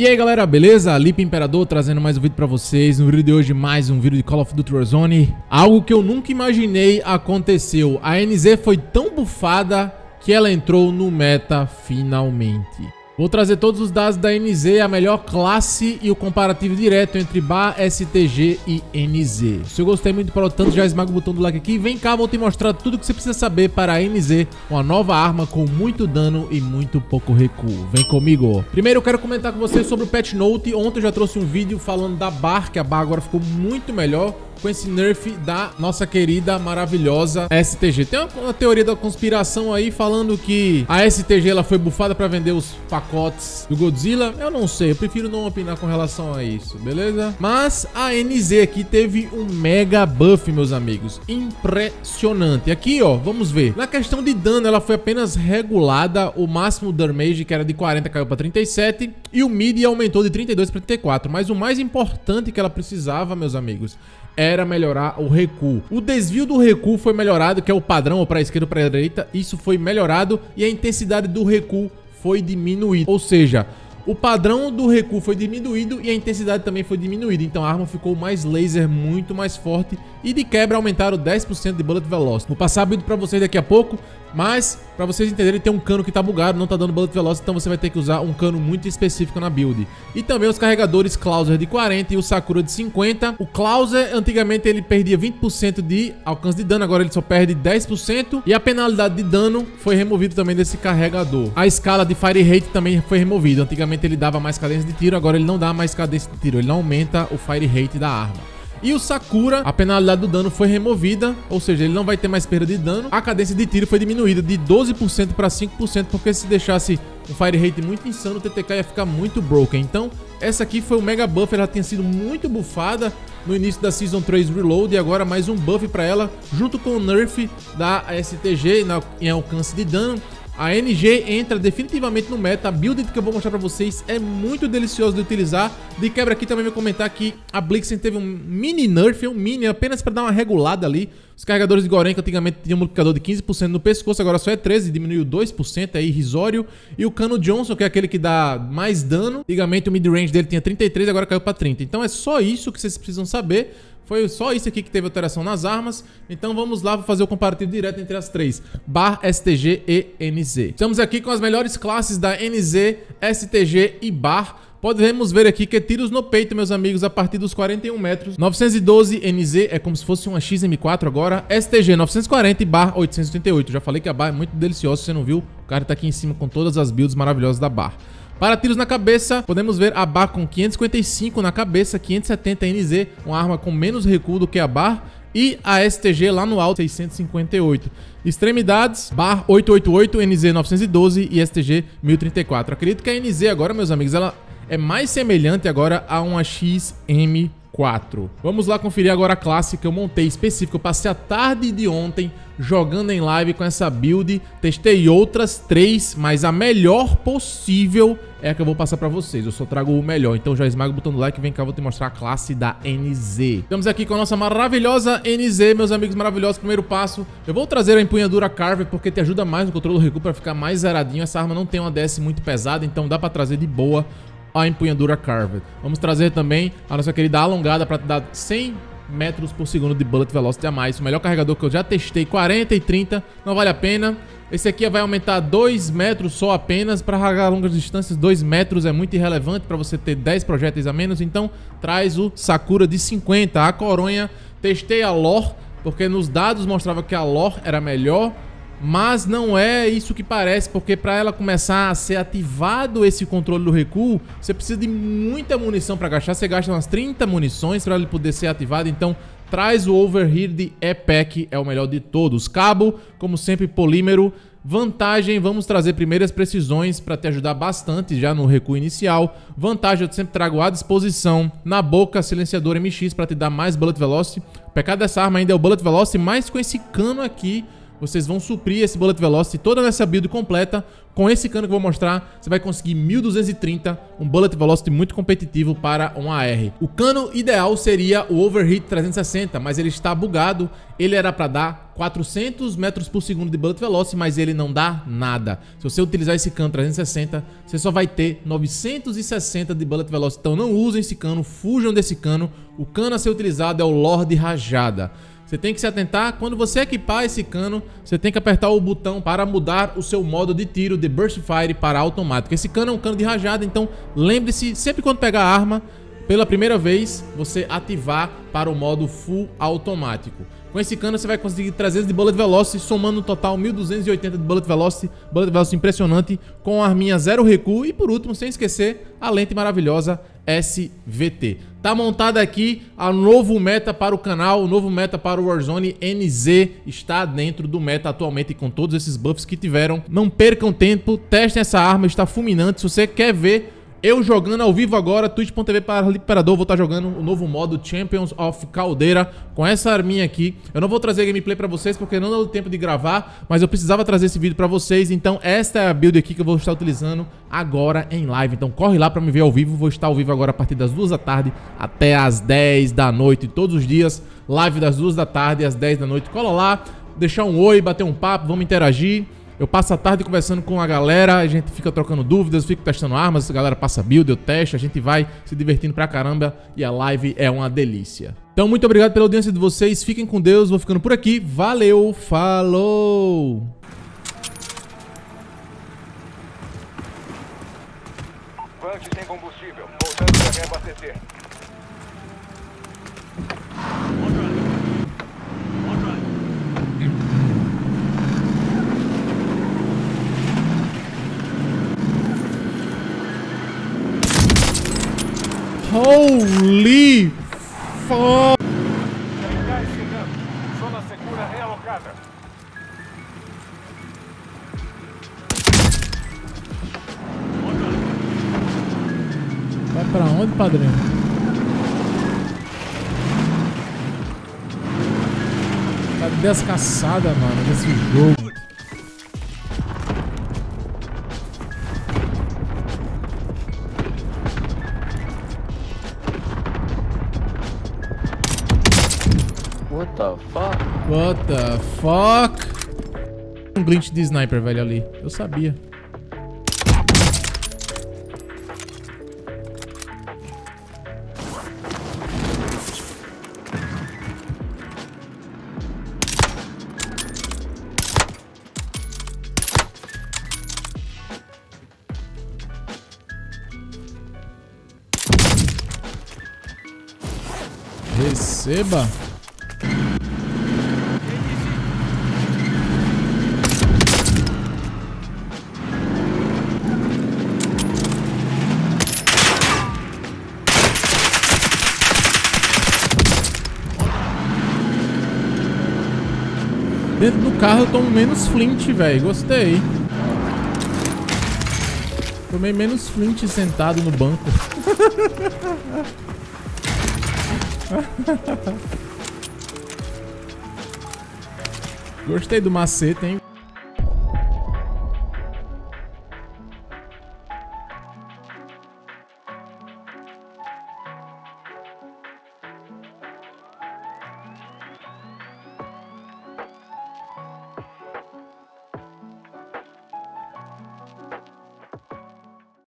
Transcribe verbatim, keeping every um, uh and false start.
E aí galera, beleza? Lipe Imperador trazendo mais um vídeo pra vocês. No vídeo de hoje, mais um vídeo de Call of Duty Warzone. Algo que eu nunca imaginei aconteceu. A N Z foi tão bufada que ela entrou no meta finalmente. Vou trazer todos os dados da N Z, a melhor classe e o comparativo direto entre B A R, S T G e N Z. Se eu gostei muito, para o tanto, já esmaga o botão do like aqui. Vem cá, vou te mostrar tudo o que você precisa saber para a N Z, uma nova arma com muito dano e muito pouco recuo. Vem comigo. Primeiro eu quero comentar com vocês sobre o patch note. Ontem eu já trouxe um vídeo falando da B A R, que a B A R agora ficou muito melhor com esse nerf da nossa querida, maravilhosa S T G. Tem uma, uma teoria da conspiração aí falando que a S T G ela foi bufada pra vender os pacotes do Godzilla. Eu não sei, eu prefiro não opinar com relação a isso, beleza? Mas a N Z aqui teve um mega buff, meus amigos. Impressionante. Aqui, ó, vamos ver. Na questão de dano, ela foi apenas regulada. O máximo damage, que era de quarenta, caiu pra trinta e sete. E o mid aumentou de trinta e dois pra trinta e quatro. Mas o mais importante que ela precisava, meus amigos, é era melhorar o recuo. O desvio do recuo foi melhorado, que é o padrão, ou para a esquerda ou para a direita, isso foi melhorado, e a intensidade do recuo foi diminuída. Ou seja, o padrão do recuo foi diminuído e a intensidade também foi diminuída. Então a arma ficou mais laser, muito mais forte, e de quebra aumentaram dez por cento de bullet velocity. Vou passar a build para vocês daqui a pouco, mas para vocês entenderem, tem um cano que tá bugado, não tá dando bullet velocity, então você vai ter que usar um cano muito específico na build. E também os carregadores Klauser de quarenta e o Sakura de cinquenta. O Klauser, antigamente ele perdia vinte por cento de alcance de dano, agora ele só perde dez por cento. E a penalidade de dano foi removida também desse carregador. A escala de fire rate também foi removida. Antigamente ele dava mais cadência de tiro, agora ele não dá mais cadência de tiro, ele não aumenta o fire rate da arma. E o Sakura, a penalidade do dano foi removida, ou seja, ele não vai ter mais perda de dano. A cadência de tiro foi diminuída de doze por cento para cinco por cento, porque se deixasse um fire rate muito insano, o T T K ia ficar muito broken. Então, essa aqui foi o mega buff, ela tinha sido muito buffada no início da Season três Reload, e agora mais um buff para ela, junto com o nerf da S T G em alcance de dano. A N G entra definitivamente no meta. A build que eu vou mostrar pra vocês é muito deliciosa de utilizar. De quebra aqui também vou comentar que a Blixen teve um mini nerf, um mini, apenas pra dar uma regulada ali. Os carregadores de Gorenc antigamente tinham um multiplicador de quinze por cento no pescoço, agora só é treze por cento, diminuiu dois por cento, é irrisório. E o cano Johnson, que é aquele que dá mais dano, antigamente o mid-range dele tinha trinta e três, agora caiu pra trinta. Então é só isso que vocês precisam saber. Foi só isso aqui que teve alteração nas armas. Então vamos lá, vou fazer o comparativo direto entre as três, B A R, S T G e N Z. Estamos aqui com as melhores classes da N Z, S T G e B A R. Podemos ver aqui que é tiros no peito, meus amigos, a partir dos quarenta e um metros. novecentos e doze N Z é como se fosse uma X M quatro agora. S T G novecentos e quarenta e B A R oitocentos e oitenta e oito. Já falei que a B A R é muito deliciosa, se você não viu, o cara tá aqui em cima com todas as builds maravilhosas da B A R. Para tiros na cabeça, podemos ver a B A R com quinhentos e cinquenta e cinco na cabeça, quinhentos e setenta N Z, uma arma com menos recuo do que a B A R. E a S T G lá no alto, seiscentos e cinquenta e oito. Extremidades, B A R oitocentos e oitenta e oito, N Z novecentos e doze e S T G mil e trinta e quatro. Acredito que a N Z agora, meus amigos, ela é mais semelhante agora a uma X M quatro. Vamos lá conferir agora a classe que eu montei específica. Eu passei a tarde de ontem jogando em live com essa build. Testei outras três, mas a melhor possível é a que eu vou passar pra vocês. Eu só trago o melhor. Então já esmaga o botão do like. Vem cá, eu vou te mostrar a classe da N Z. Estamos aqui com a nossa maravilhosa N Z, meus amigos maravilhosos. Primeiro passo, eu vou trazer a empunhadura Carver, porque te ajuda mais no controle do recuo pra ficar mais zeradinho. Essa arma não tem uma D S muito pesada, então dá pra trazer de boa a empunhadura Carver. Vamos trazer também a nossa querida alongada para dar cem metros por segundo de bullet velocity a mais. O melhor carregador que eu já testei, quarenta e trinta, não vale a pena. Esse aqui vai aumentar dois metros só apenas. Para carregar longas distâncias, dois metros é muito irrelevante para você ter dez projéteis a menos. Então traz o Sakura de cinquenta. A coronha, testei a Lore, porque nos dados mostrava que a Lore era melhor, mas não é isso que parece, porque para ela começar a ser ativado esse controle do recuo, você precisa de muita munição para gastar. Você gasta umas trinta munições para ele poder ser ativado. Então traz o Overheat E P E C, é o melhor de todos. Cabo, como sempre, polímero. Vantagem, vamos trazer primeiras precisões para te ajudar bastante já no recuo inicial. Vantagem, eu sempre trago à disposição. Na boca, silenciador M X para te dar mais bullet velocity. O pecado dessa arma ainda é o bullet velocity, mas com esse cano aqui vocês vão suprir esse bullet velocity, toda nessa build completa. Com esse cano que eu vou mostrar, você vai conseguir mil duzentos e trinta, um bullet velocity muito competitivo para um A R. O cano ideal seria o Overheat trezentos e sessenta, mas ele está bugado. Ele era para dar quatrocentos metros por segundo de bullet velocity, mas ele não dá nada. Se você utilizar esse cano trezentos e sessenta, você só vai ter novecentos e sessenta de bullet velocity. Então não usem esse cano, fujam desse cano. O cano a ser utilizado é o Lord Rajada. Você tem que se atentar, quando você equipar esse cano, você tem que apertar o botão para mudar o seu modo de tiro de Burst Fire para automático. Esse cano é um cano de rajada, então lembre-se, sempre quando pegar a arma, pela primeira vez, você ativar para o modo full automático. Com esse cano você vai conseguir trezentos de bullet velocity, somando no total mil duzentos e oitenta de bullet velocity, bullet velocity impressionante, com a arminha zero recuo e por último, sem esquecer, a lente maravilhosa S V T. Tá montada aqui a novo meta para o canal, o novo meta para o Warzone N Z está dentro do meta atualmente com todos esses buffs que tiveram. Não percam tempo, testem essa arma, está fulminante. Se você quer ver eu jogando ao vivo agora, twitch ponto tv para Lipe Imperador, vou estar jogando o novo modo Champions of Caldeira com essa arminha aqui. Eu não vou trazer gameplay pra vocês porque não deu tempo de gravar, mas eu precisava trazer esse vídeo pra vocês. Então esta é a build aqui que eu vou estar utilizando agora em live. Então corre lá pra me ver ao vivo, vou estar ao vivo agora a partir das duas da tarde até as dez da noite, todos os dias. Live das duas da tarde às dez da noite, cola lá, deixar um oi, bater um papo, vamos interagir. Eu passo a tarde conversando com a galera, a gente fica trocando dúvidas, fico testando armas, a galera passa build, eu testo, a gente vai se divertindo pra caramba e a live é uma delícia. Então muito obrigado pela audiência de vocês, fiquem com Deus, vou ficando por aqui, valeu, falou! Vante sem combustível, voltando pra reabastecer. Holy fuck! Militares chegando. Zona segura realocada. Vai pra onde, padrinho? Tá descaçada, mano, desse jogo. What the fuck? What the fuck? Um glitch de sniper, velho, ali. Eu sabia. Receba. Dentro do carro eu tomo menos flint, velho. Gostei. Tomei menos flint sentado no banco. Gostei do macete, hein?